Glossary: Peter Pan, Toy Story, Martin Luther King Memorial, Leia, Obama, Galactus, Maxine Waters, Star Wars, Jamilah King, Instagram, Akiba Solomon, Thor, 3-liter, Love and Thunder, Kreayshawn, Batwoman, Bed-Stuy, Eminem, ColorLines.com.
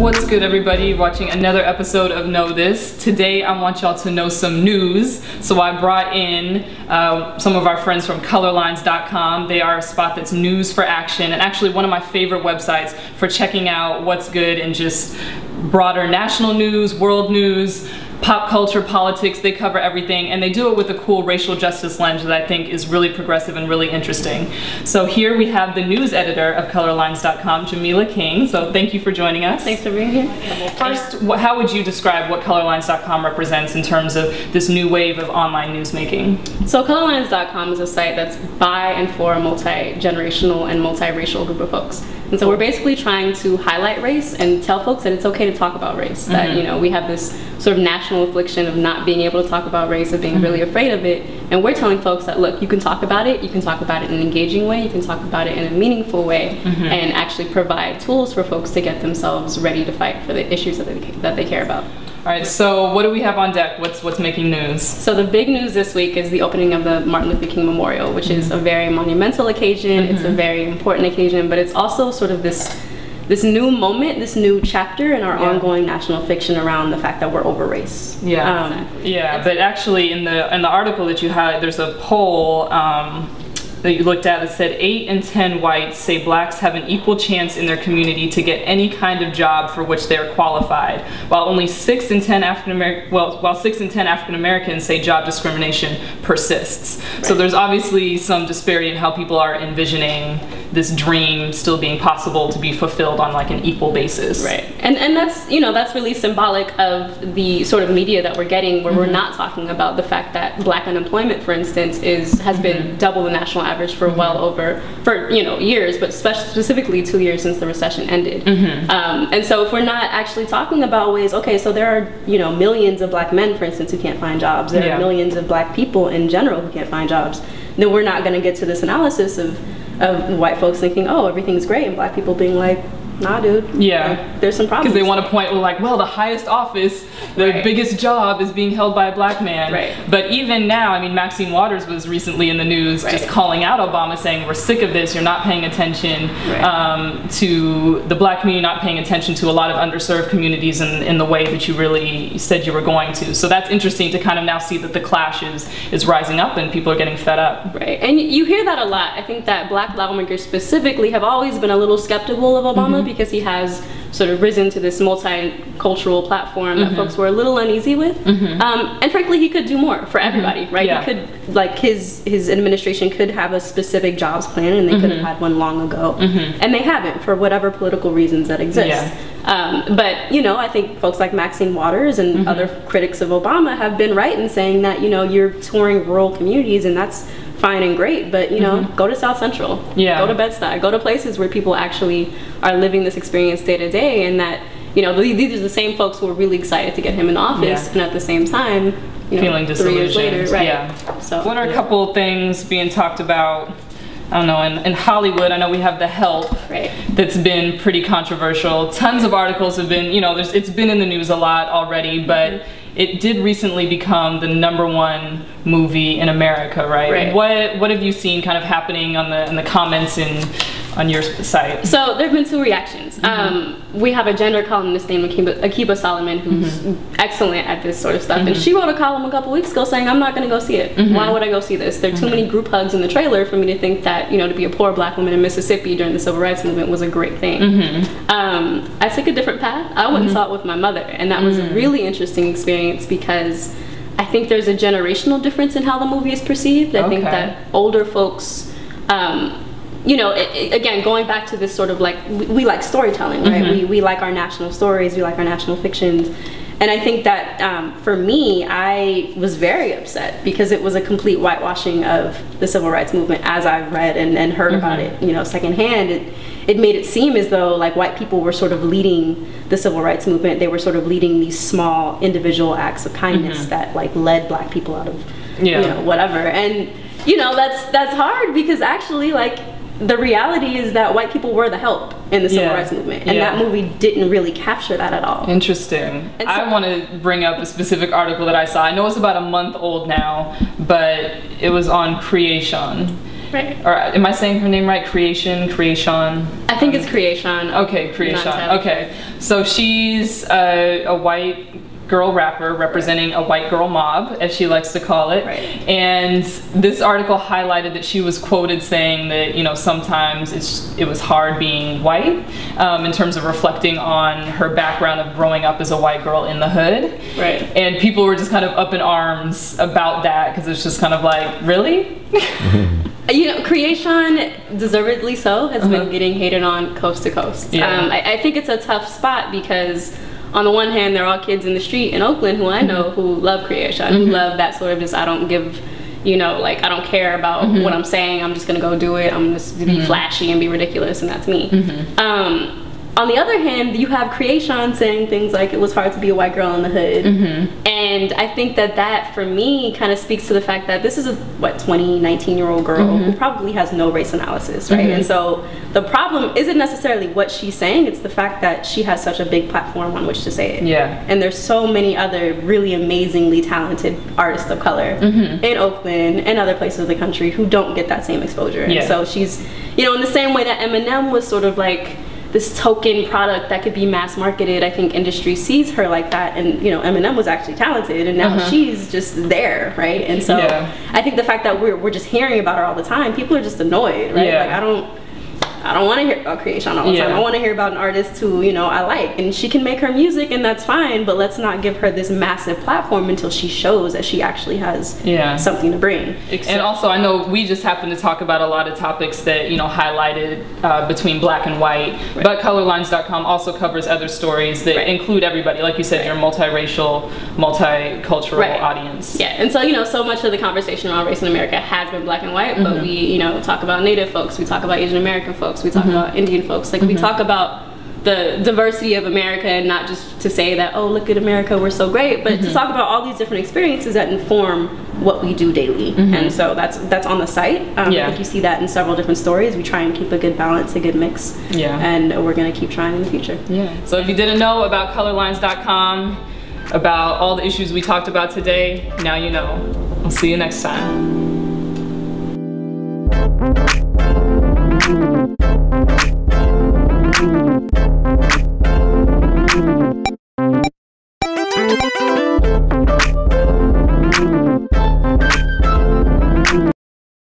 What's good, everybody? Watching another episode of Know This. Today I want y'all to know some news, so I brought in some of our friends from ColorLines.com. They are a spot that's news for action, and actually one of my favorite websites for checking out what's good and just broader national news, world news, pop culture, politics. They cover everything, and they do it with a cool racial justice lens that I think is really progressive and really interesting. So here we have the news editor of ColorLines.com, Jamilah King. So thank you for joining us. Thanks for being here. First, how would you describe what ColorLines.com represents in terms of this new wave of online news making? So ColorLines.com is a site that's by and for a multi-generational and multi-racial group of folks. And so we're basically trying to highlight race and tell folks that it's okay to talk about race. Mm-hmm. That, you know, we have this sort of national affliction of not being able to talk about race, of being mm-hmm. really afraid of it. And we're telling folks that, look, you can talk about it. You can talk about it in an engaging way. You can talk about it in a meaningful way, mm-hmm. and actually provide tools for folks to get themselves ready to fight for the issues that they care about. All right, so what do we have on deck? What's making news? So the big news this week is the opening of the Martin Luther King Memorial, which mm-hmm. is a very monumental occasion. Mm-hmm. It's a very important occasion, but it's also sort of this new moment, this new chapter in our ongoing national fiction around the fact that we're over race. Yeah, exactly. Yeah. But actually, in the article that you had, there's a poll that you looked at that said 8 in 10 whites say blacks have an equal chance in their community to get any kind of job for which they are qualified, while only 6 in 10 African Americans say job discrimination persists. Right. So there's obviously some disparity in how people are envisioning this dream still being possible to be fulfilled on like an equal basis. Right. And that's, you know, that's really symbolic of the sort of media that we're getting, where mm-hmm. we're not talking about the fact that black unemployment, for instance, has mm-hmm. been double the national average for mm-hmm. years, but specifically 2 years since the recession ended. Mm-hmm. And so if we're not actually talking about ways, okay, so there are, you know, millions of black men, for instance, who can't find jobs. There are millions of black people in general who can't find jobs. Then we're not going to get to this analysis of white folks thinking, oh, everything's great, and black people being like, nah, dude. Yeah. Like, there's some problems. Because they want to point like, well, the highest office, the biggest job is being held by a black man. Right. But even now, I mean, Maxine Waters was recently in the news just calling out Obama, saying, we're sick of this, you're not paying attention to the black community, not paying attention to a lot of underserved communities in the way that you really said you were going to. So that's interesting to kind of now see that the clash is rising up and people are getting fed up. Right. And you hear that a lot. I think that black lawmakers specifically have always been a little skeptical of Obama, mm-hmm. because he has sort of risen to this multicultural platform that mm-hmm. folks were a little uneasy with. Mm-hmm. And frankly, he could do more for everybody, right? Yeah. He could, like, his administration could have a specific jobs plan, and they mm-hmm. could have had one long ago. Mm-hmm. And they haven't, for whatever political reasons that exist. Yeah. But, you know, I think folks like Maxine Waters and mm-hmm. other critics of Obama have been right in saying that, you know, you're touring rural communities, and that's fine and great, but, you know, mm-hmm. go to South Central, go to Bed-Stuy, go to places where people actually are living this experience day to day, and that, you know, these are the same folks who are really excited to get him in office, and at the same time, you know, feeling disillusioned. 3 years later, So what are a couple things being talked about? I don't know, in Hollywood, I know we have The Help that's been pretty controversial. Tons of articles have been, you know, it's been in the news a lot already, but it did recently become the #1 movie in America, right? Right. What have you seen kind of happening in the comments and on your site? So there have been two reactions. Mm-hmm. We have a gender columnist named Akiba Solomon, who's mm-hmm. excellent at this sort of stuff, mm-hmm. and she wrote a column a couple weeks ago saying, I'm not going to go see it. Mm-hmm. Why would I go see this? There are too mm-hmm. many group hugs in the trailer for me to think that, you know, to be a poor black woman in Mississippi during the Civil Rights Movement was a great thing. Mm-hmm. I took a different path. I went mm-hmm. and saw it with my mother, and that mm-hmm. was a really interesting experience, because I think there's a generational difference in how the movie is perceived. I think that older folks, you know, again, going back to this sort of like, we like storytelling, right? Mm-hmm. We like our national stories, we like our national fictions. And I think that for me, I was very upset because it was a complete whitewashing of the Civil Rights Movement as I've read and heard mm-hmm. about it, you know, secondhand. It made it seem as though like white people were sort of leading the Civil Rights Movement. They were sort of leading these small individual acts of kindness mm-hmm. that like led black people out of, you know, whatever. And, you know, that's hard, because actually like, the reality is that white people were the help in the Civil Rights Movement, and that movie didn't really capture that at all. Interesting. So, I want to bring up a specific article that I saw. I know it's about a month old now, but it was on Kreayshawn. Right. Or am I saying her name right? Kreayshawn? Kreayshawn? I think it's Kreayshawn. Okay, Kreayshawn. Okay. So she's a white girl rapper representing a white girl mob, as she likes to call it. Right. And this article highlighted that she was quoted saying that, you know, sometimes it was hard being white in terms of reflecting on her background of growing up as a white girl in the hood. Right. And people were just kind of up in arms about that because it's just kind of like, really? You know, Kreayshawn, deservedly so, has been getting hated on coast to coast. Yeah. I think it's a tough spot because on the one hand, there are kids in the street in Oakland who I know who love Kreayshawn, who love that sort of just, I don't give, you know, like, I don't care about what I'm saying, I'm just gonna go do it, I'm just be flashy and be ridiculous, and that's me. On the other hand, you have Kreayshawn saying things like, it was hard to be a white girl in the hood. And I think that that, for me, kind of speaks to the fact that this is a, what, 20, 19-year-old girl who probably has no race analysis, right? And so the problem isn't necessarily what she's saying, it's the fact that she has such a big platform on which to say it. Yeah. And there's so many other really amazingly talented artists of color in Oakland and other places of the country who don't get that same exposure. And so she's, you know, in the same way that Eminem was sort of like this token product that could be mass marketed, I think industry sees her like that, and you know, Eminem was actually talented, and now she's just there, right? And so I think the fact that we're just hearing about her all the time, people are just annoyed, right? Like, I don't want to hear about Kreayshawn all the time. I want to hear about an artist who, you know, I like, and she can make her music and that's fine, but let's not give her this massive platform until she shows that she actually has something to bring. And also, I know we just happened to talk about a lot of topics that, you know, highlighted between black and white, but ColorLines.com also covers other stories that include everybody. Like you said, your multiracial, multicultural audience. Yeah, and so, you know, so much of the conversation around race in America has been black and white, but we, you know, talk about Native folks, we talk about Asian American folks, we talk about Indian folks, like we talk about the diversity of America, and not just to say that, oh, look at America, we're so great, but to talk about all these different experiences that inform what we do daily. And so that's on the site. I think you see that in several different stories. We try and keep a good balance, a good mix, and we're gonna keep trying in the future. So if you didn't know about ColorLines.com, about all the issues we talked about today, now you know. I'll see you next time.